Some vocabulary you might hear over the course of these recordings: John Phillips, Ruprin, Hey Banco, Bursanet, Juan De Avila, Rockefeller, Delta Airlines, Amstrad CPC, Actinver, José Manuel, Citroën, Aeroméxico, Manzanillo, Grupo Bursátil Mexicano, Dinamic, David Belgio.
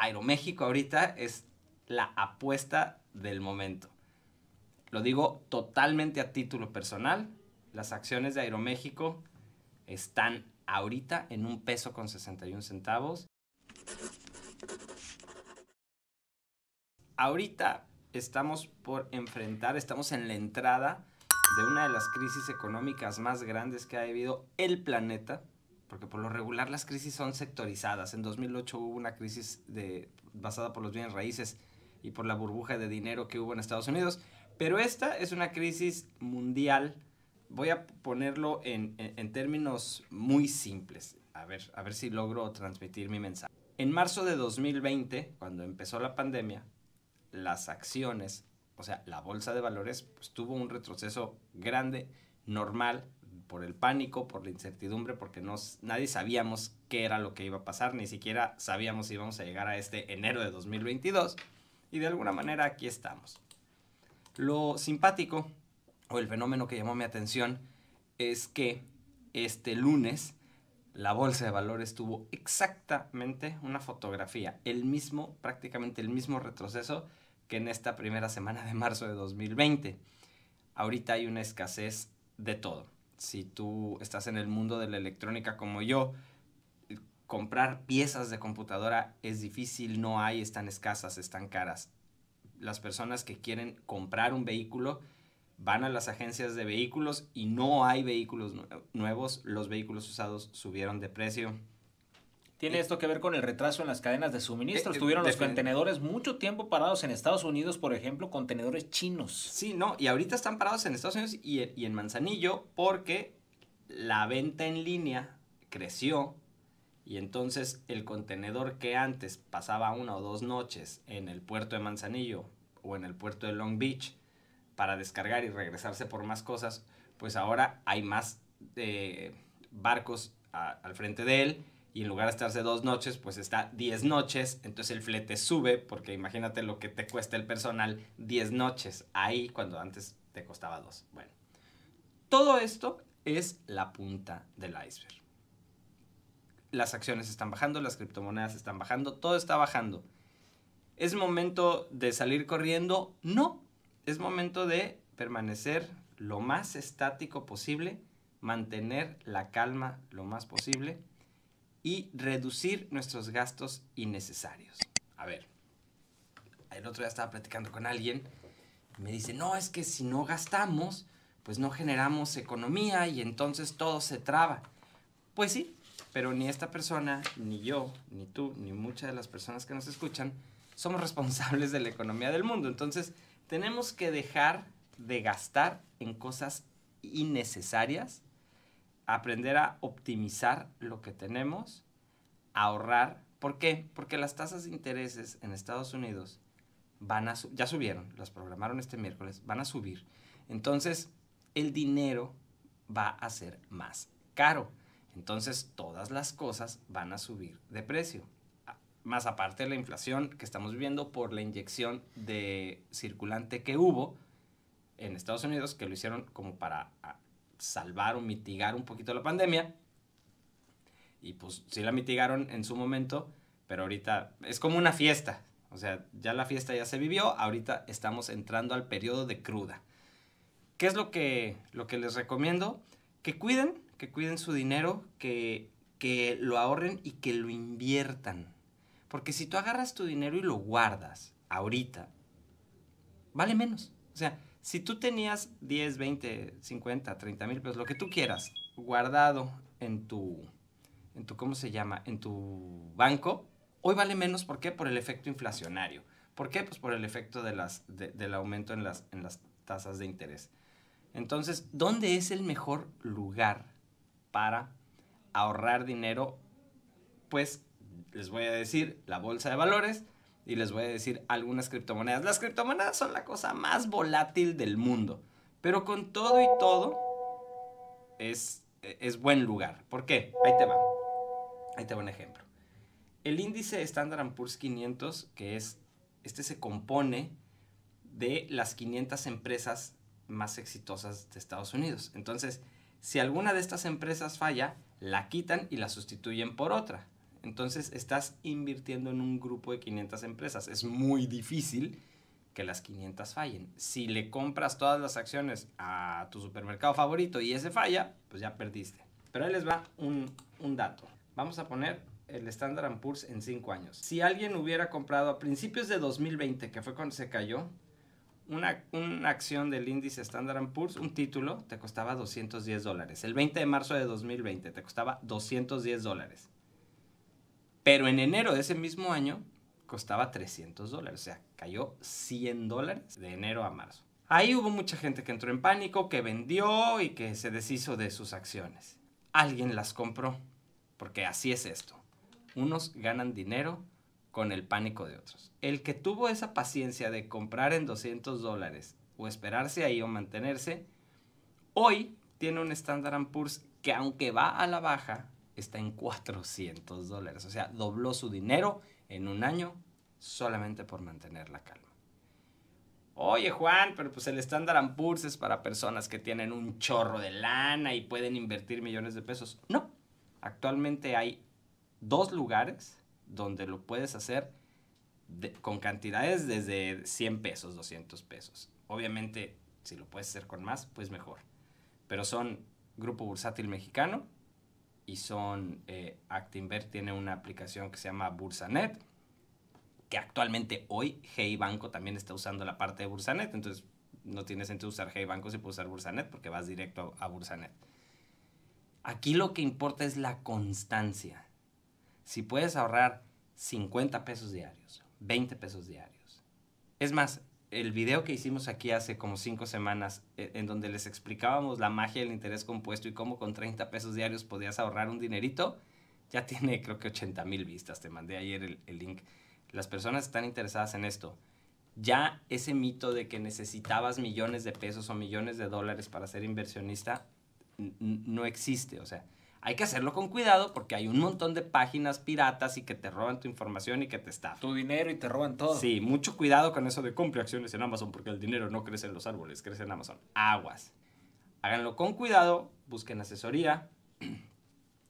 Aeroméxico ahorita es la apuesta del momento. Lo digo totalmente a título personal. Las acciones de Aeroméxico están ahorita en $1.61. Ahorita estamos por enfrentar, estamos en la entrada de una de las crisis económicas más grandes que ha vivido el planeta, porque por lo regular las crisis son sectorizadas. En 2008 hubo una crisis basada por los bienes raíces y por la burbuja de dinero que hubo en Estados Unidos, pero esta es una crisis mundial. Voy a ponerlo en términos muy simples, a ver si logro transmitir mi mensaje. En marzo de 2020, cuando empezó la pandemia, las acciones, o sea, la bolsa de valores, pues, tuvo un retroceso grande, normal, por el pánico, por la incertidumbre, porque nadie sabíamos qué era lo que iba a pasar, ni siquiera sabíamos si íbamos a llegar a este enero de 2022, y de alguna manera aquí estamos. Lo simpático, o el fenómeno que llamó mi atención, es que este lunes la bolsa de valores tuvo exactamente una fotografía, prácticamente el mismo retroceso que en esta primera semana de marzo de 2020. Ahorita hay una escasez de todo. Si tú estás en el mundo de la electrónica como yo, comprar piezas de computadora es difícil, no hay, están escasas, están caras. Las personas que quieren comprar un vehículo van a las agencias de vehículos y no hay vehículos nuevos, los vehículos usados subieron de precio. ¿Tiene esto que ver con el retraso en las cadenas de suministro? Estuvieron los contenedores mucho tiempo parados en Estados Unidos, por ejemplo, contenedores chinos. Sí, no, y ahorita están parados en Estados Unidos y en Manzanillo porque la venta en línea creció y entonces el contenedor que antes pasaba una o dos noches en el puerto de Manzanillo o en el puerto de Long Beach para descargar y regresarse por más cosas, pues ahora hay más barcos al frente de él, y en lugar de estarse 2 noches, pues está 10 noches, entonces el flete sube, porque imagínate lo que te cuesta el personal 10 noches, ahí cuando antes te costaba 2. Bueno, todo esto es la punta del iceberg. Las acciones están bajando, las criptomonedas están bajando, todo está bajando. ¿Es momento de salir corriendo? No. Es momento de permanecer lo más estático posible, mantener la calma lo más posible y reducir nuestros gastos innecesarios. A ver, el otro día estaba platicando con alguien y me dice, no, es que si no gastamos, pues no generamos economía y entonces todo se traba. Pues sí, pero ni esta persona, ni yo, ni tú, ni muchas de las personas que nos escuchan somos responsables de la economía del mundo. Entonces, tenemos que dejar de gastar en cosas innecesarias, aprender a optimizar lo que tenemos, ahorrar. ¿Por qué? Porque las tasas de intereses en Estados Unidos ya subieron, las programaron este miércoles, van a subir. Entonces, el dinero va a ser más caro. Entonces, todas las cosas van a subir de precio. Más aparte de la inflación que estamos viviendo por la inyección de circulante que hubo en Estados Unidos, que lo hicieron como para salvar o mitigar un poquito la pandemia. Y pues sí la mitigaron en su momento, pero ahorita es como una fiesta. O sea, ya la fiesta ya se vivió, ahorita estamos entrando al periodo de cruda. ¿Qué es lo que les recomiendo? Que cuiden su dinero, que lo ahorren y que lo inviertan. Porque si tú agarras tu dinero y lo guardas ahorita, vale menos. O sea, si tú tenías 10, 20, 50, 30 mil pesos, lo que tú quieras, guardado en tu ¿cómo se llama? En tu banco, hoy vale menos. ¿Por qué? Por el efecto inflacionario. ¿Por qué? Pues por el efecto del aumento en las tasas de interés. Entonces, ¿dónde es el mejor lugar para ahorrar dinero? Pues les voy a decir la bolsa de valores y les voy a decir algunas criptomonedas. Las criptomonedas son la cosa más volátil del mundo, pero con todo y todo es buen lugar. ¿Por qué? Ahí te va un ejemplo. El índice Standard & Poor's 500, que es, se compone de las 500 empresas más exitosas de Estados Unidos. Entonces, si alguna de estas empresas falla, la quitan y la sustituyen por otra. Entonces estás invirtiendo en un grupo de 500 empresas. Es muy difícil que las 500 fallen. Si le compras todas las acciones a tu supermercado favorito y ese falla, pues ya perdiste. Pero ahí les va un dato. Vamos a poner el Standard & Poor's en 5 años. Si alguien hubiera comprado a principios de 2020, que fue cuando se cayó, una acción del índice Standard & Poor's, un título, te costaba $210. El 20 de marzo de 2020 te costaba $210. Pero en enero de ese mismo año costaba $300. O sea, cayó $100 de enero a marzo. Ahí hubo mucha gente que entró en pánico, que vendió y que se deshizo de sus acciones. Alguien las compró, porque así es esto. Unos ganan dinero con el pánico de otros. El que tuvo esa paciencia de comprar en $200 o esperarse ahí o mantenerse, hoy tiene un Standard & Poor's que, aunque va a la baja, está en $400. O sea, dobló su dinero en un año solamente por mantener la calma. Oye, Juan, pero pues el Standard & Poor's es para personas que tienen un chorro de lana y pueden invertir millones de pesos. No, actualmente hay 2 lugares donde lo puedes hacer con cantidades desde $100, $200. Obviamente, si lo puedes hacer con más, pues mejor. Pero son Grupo Bursátil Mexicano y son Actinver tiene una aplicación que se llama Bursanet, que actualmente hoy Hey Banco también está usando la parte de Bursanet. Entonces, no tiene sentido usar Hey Banco si puedes usar Bursanet, porque vas directo a Bursanet. Aquí lo que importa es la constancia. Si puedes ahorrar 50 pesos diarios, 20 pesos diarios. Es más, el video que hicimos aquí hace como 5 semanas, en donde les explicábamos la magia del interés compuesto y cómo con 30 pesos diarios podías ahorrar un dinerito, ya tiene creo que 80,000 vistas. Te mandé ayer el link. Las personas están interesadas en esto. Ya ese mito de que necesitabas millones de pesos o millones de dólares para ser inversionista no existe, o sea. Hay que hacerlo con cuidado porque hay un montón de páginas piratas y que te roban tu información y que te estafan. Tu dinero y te roban todo. Sí, mucho cuidado con eso de compre acciones en Amazon porque el dinero no crece en los árboles, crece en Amazon. Aguas. Háganlo con cuidado, busquen asesoría.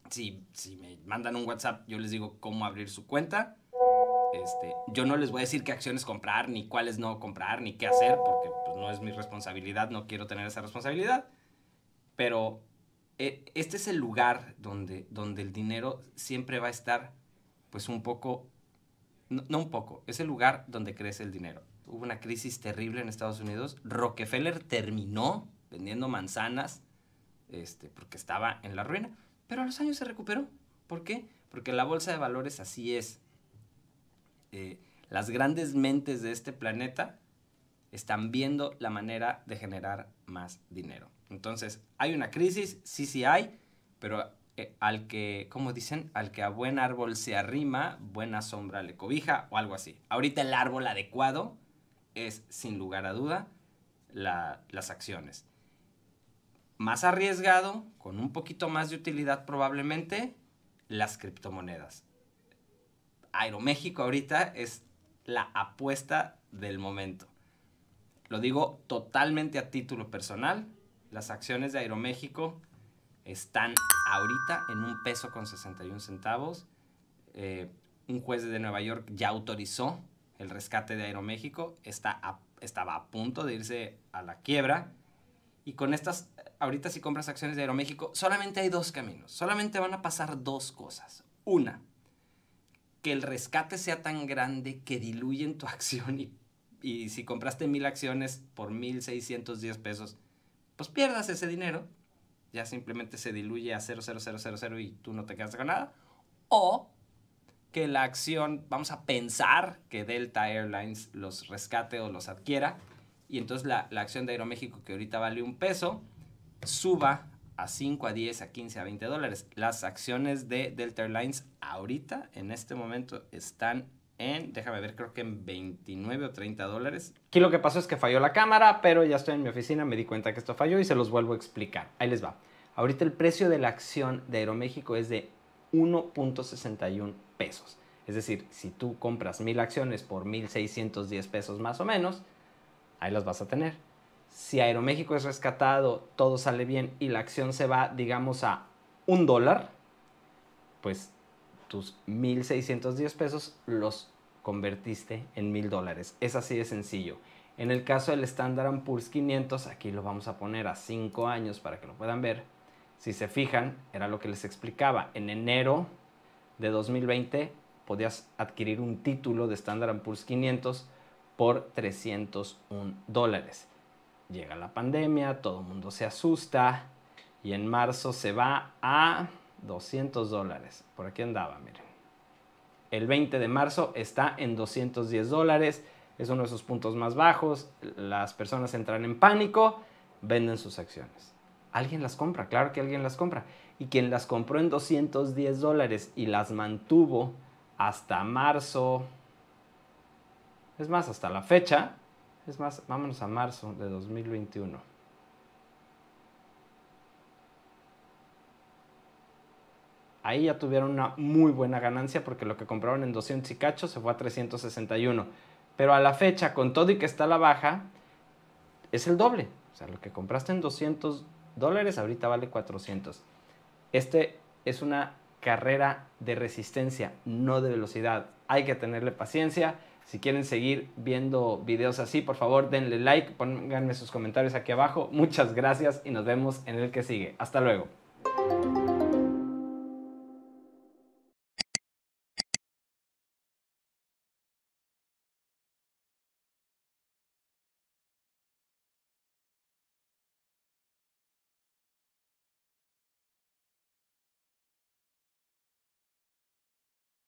Si me mandan un WhatsApp, yo les digo cómo abrir su cuenta. Yo no les voy a decir qué acciones comprar, ni cuáles no comprar, ni qué hacer, porque pues, no es mi responsabilidad, no quiero tener esa responsabilidad. Pero este es el lugar donde el dinero siempre va a estar, pues un poco, no un poco, es el lugar donde crece el dinero. Hubo una crisis terrible en Estados Unidos. Rockefeller terminó vendiendo manzanas porque estaba en la ruina, pero a los años se recuperó. ¿Por qué? Porque la bolsa de valores así es. Las grandes mentes de este planeta están viendo la manera de generar más dinero. Entonces, hay una crisis, sí hay, pero al que, como dicen, al que a buen árbol se arrima, buena sombra le cobija o algo así. Ahorita el árbol adecuado es, sin lugar a duda, las acciones. Más arriesgado, con un poquito más de utilidad probablemente, las criptomonedas. Aeroméxico ahorita es la apuesta del momento. Lo digo totalmente a título personal. Las acciones de Aeroméxico están ahorita en $1.61. Un juez de Nueva York ya autorizó el rescate de Aeroméxico. Estaba a punto de irse a la quiebra. Y con estas, ahorita si compras acciones de Aeroméxico, solamente hay 2 caminos. Solamente van a pasar 2 cosas. Una, que el rescate sea tan grande que diluyen tu acción y si compraste 1000 acciones por $1,610... pues pierdas ese dinero, ya simplemente se diluye a 0,0000 y tú no te quedas con nada. O que la acción, vamos a pensar que Delta Airlines los rescate o los adquiera, y entonces la acción de Aeroméxico, que ahorita vale $1, suba a 5, a 10, a 15, a $20. Las acciones de Delta Airlines ahorita, en este momento, están déjame ver, creo que en $29 o $30. Aquí lo que pasó es que falló la cámara, pero ya estoy en mi oficina, me di cuenta que esto falló y se los vuelvo a explicar. Ahí les va. Ahorita el precio de la acción de Aeroméxico es de $1.61. Es decir, si tú compras 1000 acciones por $1,610 más o menos, ahí las vas a tener. Si Aeroméxico es rescatado, todo sale bien y la acción se va, digamos, a $1, pues tus 1,610 pesos los convertiste en $1,000. Es así de sencillo. En el caso del Standard & Poor's 500, aquí lo vamos a poner a 5 años para que lo puedan ver. Si se fijan, era lo que les explicaba. En enero de 2020 podías adquirir un título de Standard & Poor's 500 por $301. Llega la pandemia, todo el mundo se asusta y en marzo se va a $200. Por aquí andaba, miren. El 20 de marzo está en $210. Es uno de sus puntos más bajos. Las personas entran en pánico, venden sus acciones. Alguien las compra, claro que alguien las compra. Y quien las compró en $210 y las mantuvo hasta marzo, es más, hasta la fecha, es más, vámonos a marzo de 2021. Ahí ya tuvieron una muy buena ganancia porque lo que compraron en 200 y cacho se fue a 361. Pero a la fecha, con todo y que está a la baja, es el doble. O sea, lo que compraste en $200 ahorita vale 400. Este es una carrera de resistencia, no de velocidad. Hay que tenerle paciencia. Si quieren seguir viendo videos así, por favor, denle like, pónganme sus comentarios aquí abajo. Muchas gracias y nos vemos en el que sigue. Hasta luego.